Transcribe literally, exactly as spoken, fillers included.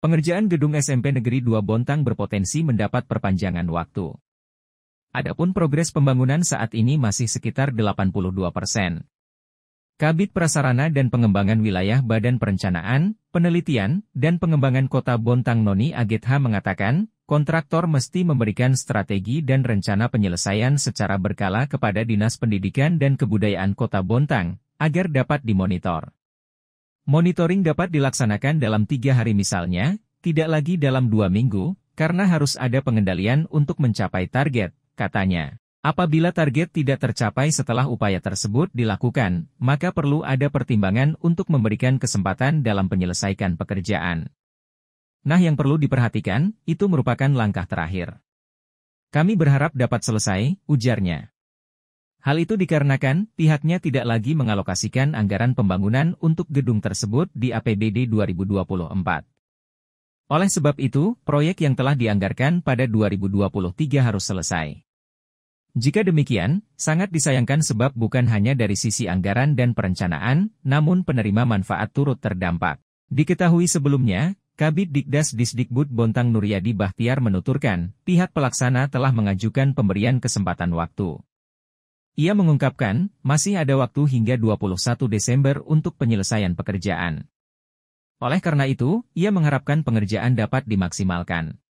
Pengerjaan gedung S M P Negeri dua Bontang berpotensi mendapat perpanjangan waktu. Adapun progres pembangunan saat ini masih sekitar delapan puluh dua persen. Kabid Prasarana dan Pengembangan Wilayah Badan Perencanaan, Penelitian, dan Pengembangan Kota Bontang Noni Agetha mengatakan, kontraktor mesti memberikan strategi dan rencana penyelesaian secara berkala kepada Dinas Pendidikan dan Kebudayaan Kota Bontang, agar dapat dimonitor. Monitoring dapat dilaksanakan dalam tiga hari misalnya, tidak lagi dalam dua minggu, karena harus ada pengendalian untuk mencapai target, katanya. Apabila target tidak tercapai setelah upaya tersebut dilakukan, maka perlu ada pertimbangan untuk memberikan kesempatan dalam penyelesaikan pekerjaan. Nah, yang perlu diperhatikan, itu merupakan langkah terakhir. Kami berharap dapat selesai, ujarnya. Hal itu dikarenakan pihaknya tidak lagi mengalokasikan anggaran pembangunan untuk gedung tersebut di A P B D dua ribu dua puluh empat. Oleh sebab itu, proyek yang telah dianggarkan pada dua ribu dua puluh tiga harus selesai. Jika demikian, sangat disayangkan sebab bukan hanya dari sisi anggaran dan perencanaan, namun penerima manfaat turut terdampak. Diketahui sebelumnya, Kabid Dikdas Disdikbud Bontang Nuryadi Bahtiar menuturkan, pihak pelaksana telah mengajukan pemberian kesempatan waktu. Ia mengungkapkan, masih ada waktu hingga dua puluh satu Desember untuk penyelesaian pekerjaan. Oleh karena itu, ia mengharapkan pengerjaan dapat dimaksimalkan.